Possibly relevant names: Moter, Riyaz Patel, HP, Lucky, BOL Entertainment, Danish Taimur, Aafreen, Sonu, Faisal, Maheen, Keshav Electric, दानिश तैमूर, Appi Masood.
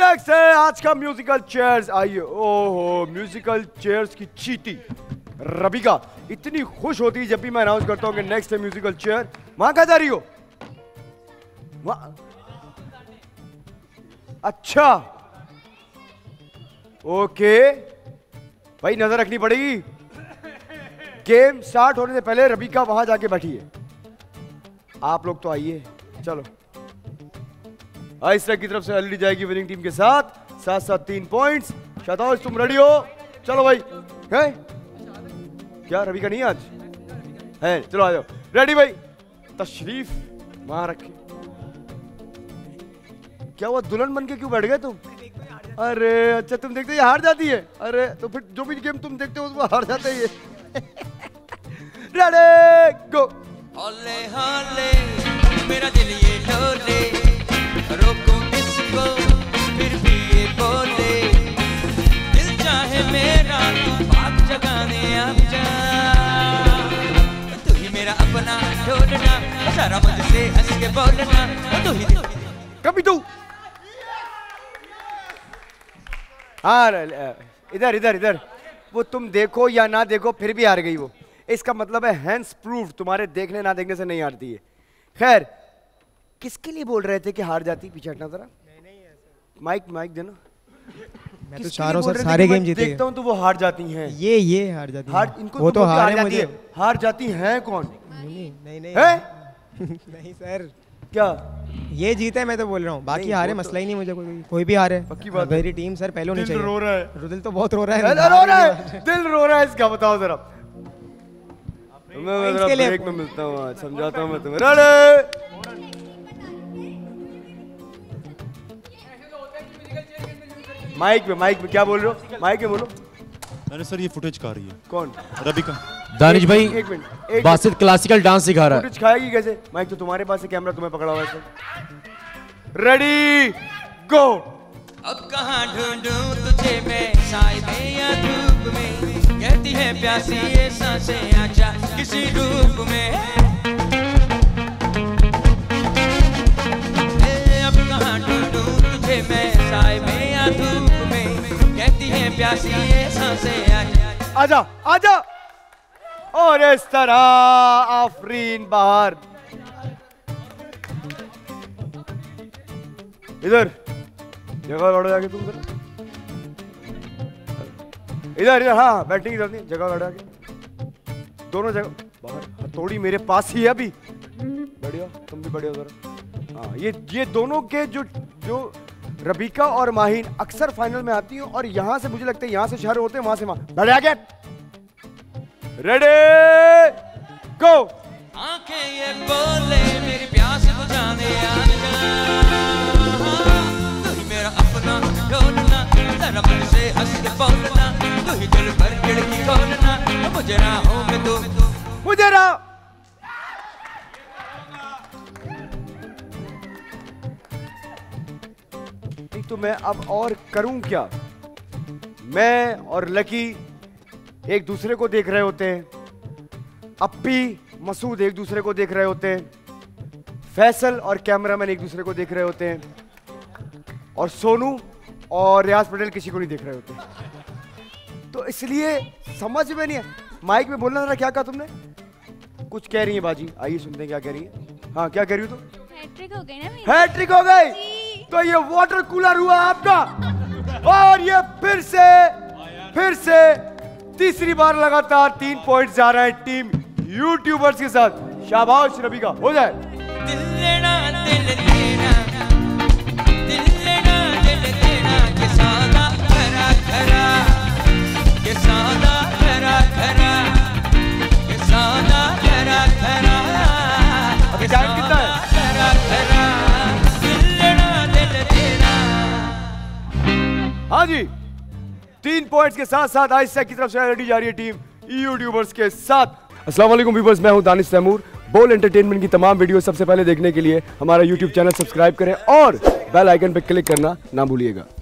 Next है आज का म्यूजिकल चेयर्स। आइए। ओहो, म्यूजिकल चेयर्स की चीटी रबिका इतनी खुश होती है जब भी मैं अनाउंस करता हूँ कि नेक्स्ट है म्यूजिकल चेयर। वहां कहा जा रही हो? अच्छा ओके भाई, नजर रखनी पड़ेगी। गेम स्टार्ट होने से पहले रबिका वहां जाके बैठी है। आप लोग तो आइए, चलो। आयशा की तरफ से हल्दी जाएगी विनिंग टीम के साथ, 7-7 3 पॉइंट्स। शताब्दी तुम रेडी हो? चलो भाई। है क्या रबिका नहीं आज? है, चलो आ जाओ। रेडी भाई, तशरीफ वहां रखे। क्या हुआ, दुल्हन बन के क्यों बैठ गए तुम? अरे अच्छा, तुम देखते हार जाती है? अरे तो फिर जो भी गेम तुम देखते हो उसमें हार जाते ही है। Ready go. होले होले मेरा दिल ये डोले, रोकूं इसको फिर भी ये बोले, दिल चाहे मेरा बात जगाने आप जा, तू ही मेरा अपना ढूंढना, सारा मुझसे हंस के बोलना, तू ही कभी तू। हाँ इधर इधर इधर, वो तुम देखो या ना देखो फिर भी हार गई वो। इसका मतलब है हैंड्स प्रूफ, तुम्हारे देखने ना देखने से नहीं हारती है। खैर, किसके लिए बोल रहे थे कि हार जाती? पीछे हटना जरा। नहीं ऐसे माइक माइक देना। मैं तो चारों सर सारे गेम जीती देखता हूं तो वो हार जाती हैं। ये हार जाती हैं। हार इनको, वो तो हार जाती है। हार जाती हैं कौन? नहीं नहीं है नहीं सर, क्या ये जीते है? मैं तो बोल रहा हूँ, बाकी हारे मसला ही नहीं मुझे। कोई भी हारे पक्की बात। मेरी टीम सर पहले होनी चाहिए। रो रहा है दिल, तो बहुत रो रहा है, रो रहा है दिल, रो रहा है इसका। बताओ जरा, मैं जरा ब्रेक में मिलता हूँ, समझाता हूँ मैं तुम्हें। रेडी माइक में क्या बोल रहे हो? माइक में बोलो। मैंने सर ये फुटेज खा रही है। कौन? रबिका। दानिश भाई एक मिनट, बासित क्लासिकल डांस सिखा रहा है। फुटेज खाएगी कैसे? माइक तो तुम्हारे पास है, कैमरा तुम्हें पकड़ा हुआ है। Ready go. अब कहाँ ढूंढूं तुझे मैं, साए में या धूप में, कहती है प्यासी ये सांसें, आजा किसी रूप में। अब कहाँ ढूंढूं तुझे मैं, साए में या धूप में, कहती है प्यासी ये सांसें, आजा आजा आजा। और इस तरह आफरीन बाहर। इधर जगह लौट जाके तुम इधर इधर इधर। हाँ बैठने की जरूरत नहीं, जगह लड़ा के दोनों जगह बाहर। हथौड़ी मेरे पास ही है अभी। बढ़िया, तुम भी बढ़िया जरा। हाँ ये दोनों के जो रबिका और माहीन अक्सर फाइनल में आती हैं, और यहाँ से मुझे लगता है यहाँ से शहर होते हैं, वहाँ से वहाँ। बढ़िया क्या? Ready go. आंखें ये बोले मेरी प्यास बुझाने आ जा, तू मेरा अपना ढूंढना, तेरा मन से हंस के बोलना, दिल पर खिड़की खोलना, मुझे राहों में तू मुझे राह। ठीक, तो मैं अब और करूं क्या? मैं और लकी एक दूसरे को देख रहे होते हैं, अप्पी मसूद एक दूसरे को देख रहे होते हैं, फैसल और कैमरामैन एक दूसरे को देख रहे होते हैं, और सोनू और रियाज पटेल किसी को नहीं देख रहे होते हैं। तो इसलिए समझ में नहीं है। माइक में बोलना था, क्या कहा तुमने? कुछ कह रही है बाजी, आइए सुनते हैं क्या कह रही है। हाँ क्या कह रही हो तुम? हैट्रिक हो गई ना मेरी। हैट्रिक हो गई तो ये वाटर कूलर हुआ आपका, और ये फिर से तीसरी बार लगातार 3 पॉइंट जा रहा है टीम यूट्यूबर्स के साथ। शाबाश रबिका, हो जाए। अभी टाइम कितना है? हाँ जी, 3 पॉइंट्स के साथ साथ आयशा की तरफ से रेडी जा रही है टीम यूट्यूबर्स के साथ। अस्सलाम वालेकुम व्यूअर्स, मैं हूँ दानिश तैमूर। बोल एंटरटेनमेंट की तमाम वीडियो सबसे पहले देखने के लिए हमारा यूट्यूब चैनल सब्सक्राइब करें और बेल आइकन पर क्लिक करना ना भूलिएगा।